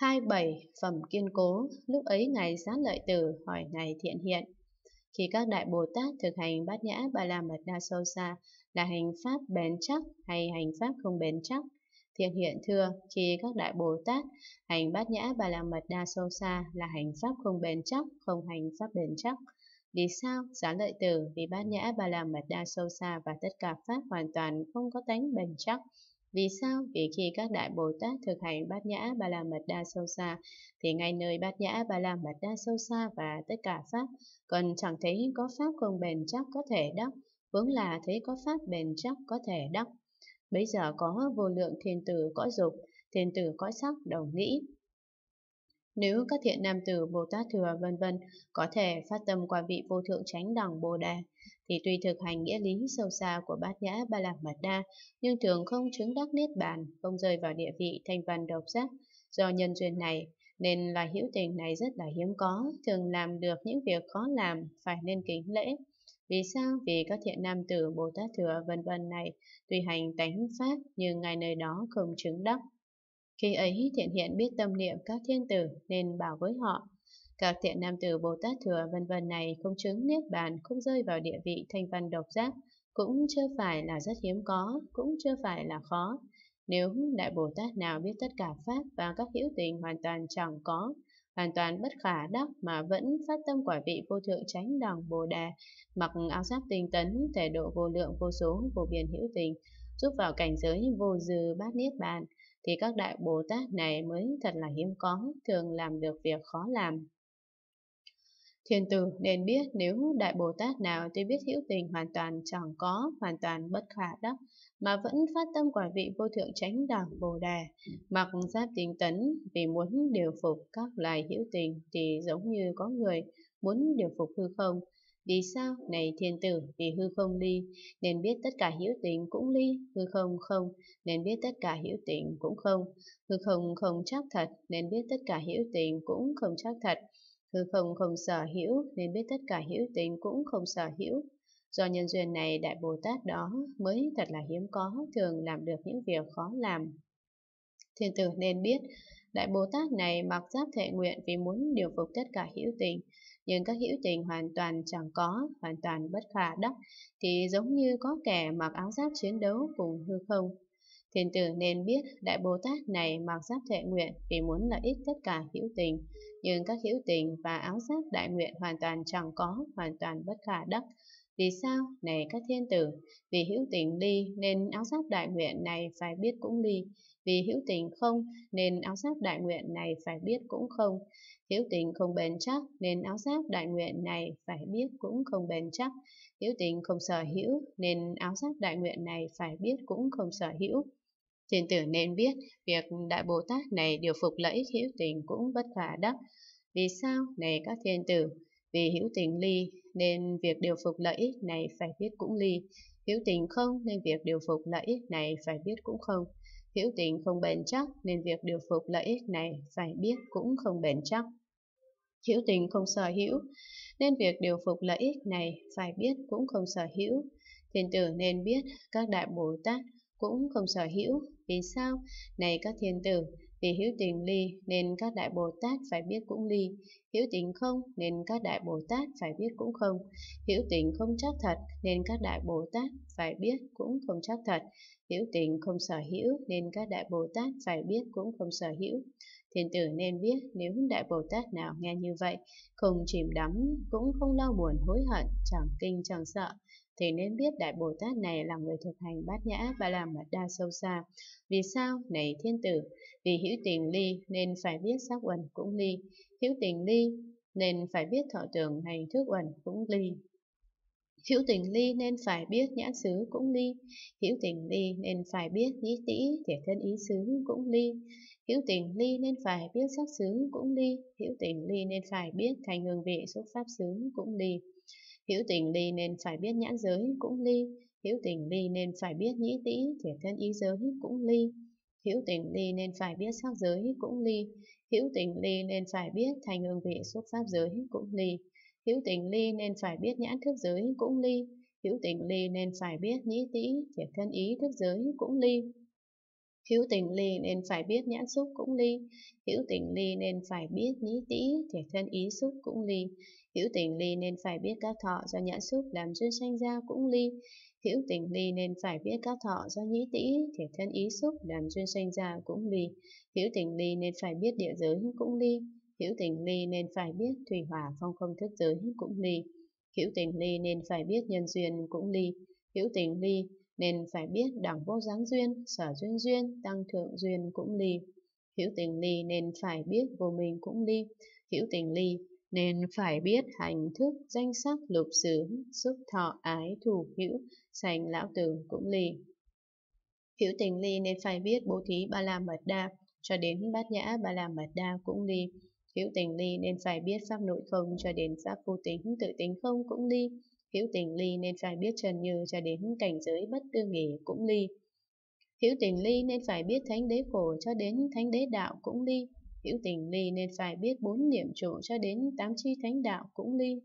hai bảy phẩm kiên cố. Lúc ấy Ngài Xá Lợi Tử hỏi Ngài Thiện Hiện: khi các đại Bồ Tát thực hành bát nhã ba la mật đa sâu xa là hành pháp bền chắc hay hành pháp không bền chắc? Thiện Hiện thưa: khi các đại Bồ Tát hành bát nhã ba la mật đa sâu xa là hành pháp không bền chắc, không hành pháp bền chắc. Vì sao? Xá Lợi Tử, vì bát nhã ba la mật đa sâu xa và tất cả pháp hoàn toàn không có tánh bền chắc. Vì sao? Vì khi các đại Bồ Tát thực hành bát nhã ba la mật đa sâu xa thì ngay nơi bát nhã ba la mật đa sâu xa và tất cả pháp còn chẳng thấy có pháp không bền chắc có thể đắc, vốn là thấy có pháp bền chắc có thể đắc. Bây giờ có vô lượng thiên tử cõi dục, thiên tử cõi sắc đồng nghĩ: nếu các thiện nam tử Bồ Tát thừa vân vân có thể phát tâm qua vị vô thượng chánh đẳng Bồ Đề thì tuy thực hành nghĩa lý sâu xa của bát nhã ba la mật đa nhưng thường không chứng đắc niết bàn, không rơi vào địa vị thanh văn độc giác. Do nhân duyên này nên loài hữu tình này rất là hiếm có, thường làm được những việc khó làm, phải nên kính lễ. Vì sao? Vì các thiện nam tử Bồ Tát thừa vân vân này tuy hành tánh pháp nhưng ngay nơi đó không chứng đắc. Khi ấy Thiện Hiện biết tâm niệm các thiên tử nên bảo với họ: các thiện nam tử Bồ Tát thừa vân vân này không chứng niết bàn, không rơi vào địa vị thanh văn độc giác, cũng chưa phải là rất hiếm có, cũng chưa phải là khó. Nếu đại Bồ Tát nào biết tất cả pháp và các hữu tình hoàn toàn chẳng có, hoàn toàn bất khả đắc mà vẫn phát tâm quả vị vô thượng chánh đẳng Bồ Đề, mặc áo giáp tinh tấn, thể độ vô lượng vô số vô biên hữu tình, giúp vào cảnh giới vô dư bát niết bàn, thì các đại Bồ Tát này mới thật là hiếm có, thường làm được việc khó làm. Thiên tử nên biết nếu đại Bồ Tát nào tuy biết hữu tình hoàn toàn chẳng có, hoàn toàn bất khả đắc mà vẫn phát tâm quả vị vô thượng chánh đẳng Bồ Đề, mặc giáp tinh tấn vì muốn điều phục các loài hữu tình thì giống như có người muốn điều phục hư không. Vì sao? Này thiên tử, vì hư không ly nên biết tất cả hữu tình cũng ly, hư không không nên biết tất cả hữu tình cũng không, hư không không chắc thật nên biết tất cả hữu tình cũng không chắc thật, hư không không sở hữu nên biết tất cả hữu tình cũng không sở hữu. Do nhân duyên này đại Bồ Tát đó mới thật là hiếm có, thường làm được những việc khó làm. Thiên tử nên biết đại Bồ Tát này mặc giáp thệ nguyện vì muốn điều phục tất cả hữu tình, nhưng các hữu tình hoàn toàn chẳng có, hoàn toàn bất khả đắc thì giống như có kẻ mặc áo giáp chiến đấu cùng hư không. Thiên tử nên biết đại Bồ Tát này mặc giáp thệ nguyện vì muốn lợi ích tất cả hữu tình, nhưng các hữu tình và áo giáp đại nguyện hoàn toàn chẳng có, hoàn toàn bất khả đắc. Vì sao? Này các thiên tử, vì hữu tình ly nên áo giáp đại nguyện này phải biết cũng ly, vì hữu tình không nên áo giáp đại nguyện này phải biết cũng không, hữu tình không bền chắc nên áo giáp đại nguyện này phải biết cũng không bền chắc, hữu tình không sở hữu nên áo giáp đại nguyện này phải biết cũng không sở hữu. Thiên tử nên biết việc đại Bồ Tát này điều phục lợi ích hữu tình cũng bất khả đắc. Vì sao? Này các thiên tử, vì hữu tình ly nên việc điều phục lợi ích này phải biết cũng ly, hữu tình không nên việc điều phục lợi ích này phải biết cũng không, hữu tình không bền chắc nên việc điều phục lợi ích này phải biết cũng không bền chắc, hữu tình không sở hữu nên việc điều phục lợi ích này phải biết cũng không sở hữu. Thiên tử nên biết các đại Bồ Tát cũng không sở hữu. Vì sao? Này các thiên tử, vì hữu tình ly nên các đại Bồ Tát phải biết cũng ly, hữu tình không nên các đại Bồ Tát phải biết cũng không, hữu tình không chắc thật nên các đại Bồ Tát phải biết cũng không chắc thật, hữu tình không sở hữu nên các đại Bồ Tát phải biết cũng không sở hữu. Thiên tử nên biết nếu đại Bồ Tát nào nghe như vậy, không chìm đắm, cũng không lo buồn hối hận, chẳng kinh chẳng sợ, thì nên biết đại Bồ Tát này là người thực hành bát nhã ba la mật đa sâu xa. Vì sao? Này thiên tử, vì hữu tình ly nên phải biết sắc uẩn cũng ly, hữu tình ly nên phải biết thọ tưởng hành thức uẩn cũng ly, hữu tình ly nên phải biết nhãn xứ cũng ly, hữu tình ly nên phải biết nhĩ tĩ thể thân ý xứ cũng ly, hữu tình ly nên phải biết sắc xứ cũng ly, hữu tình ly nên phải biết thành hương vị xúc pháp xứ cũng ly, hữu tình ly nên phải biết nhãn giới cũng ly, hữu tình ly nên phải biết nhĩ tĩ thể thân ý giới cũng ly, hữu tình ly nên phải biết sắc giới cũng ly, hữu tình ly nên phải biết thành hương vị xúc pháp giới cũng ly, hữu tình ly nên phải biết nhãn thức giới cũng ly, hữu tình ly nên phải biết nhĩ tĩ thể thân ý thức giới cũng ly, Hữu tình ly nên phải biết nhãn xúc cũng ly, hữu tình ly nên phải biết nhĩ tĩ, thể thân ý xúc cũng ly, hữu tình ly nên phải biết các thọ do nhãn xúc làm duyên sanh ra cũng ly, hữu tình ly nên phải biết các thọ do nhĩ tĩ, thể thân ý xúc làm duyên sanh ra cũng ly, hữu tình ly nên phải biết địa giới cũng ly, hữu tình ly nên phải biết thủy hỏa phong không thức giới cũng ly, hữu tình ly nên phải biết nhân duyên cũng ly, hữu tình ly nên phải biết đẳng vô giáng duyên, sở duyên duyên, tăng thượng duyên cũng ly, hữu tình ly nên phải biết vô minh cũng ly, hữu tình ly nên phải biết hành thức, danh sắc, lục xứ, xúc thọ, ái, thủ, hữu, sanh lão tử cũng ly. Hữu tình ly nên phải biết bố thí Ba La Mật Đa cho đến bát nhã Ba La Mật Đa cũng ly. Hữu tình ly nên phải biết pháp nội không cho đến pháp vô tính, tự tính không cũng ly. Hữu tình ly nên phải biết trần như cho đến cảnh giới bất tư nghỉ cũng ly. Hữu tình ly nên phải biết thánh đế khổ cho đến thánh đế đạo cũng ly. Hữu tình ly nên phải biết bốn niệm trụ cho đến tám chi thánh đạo cũng ly.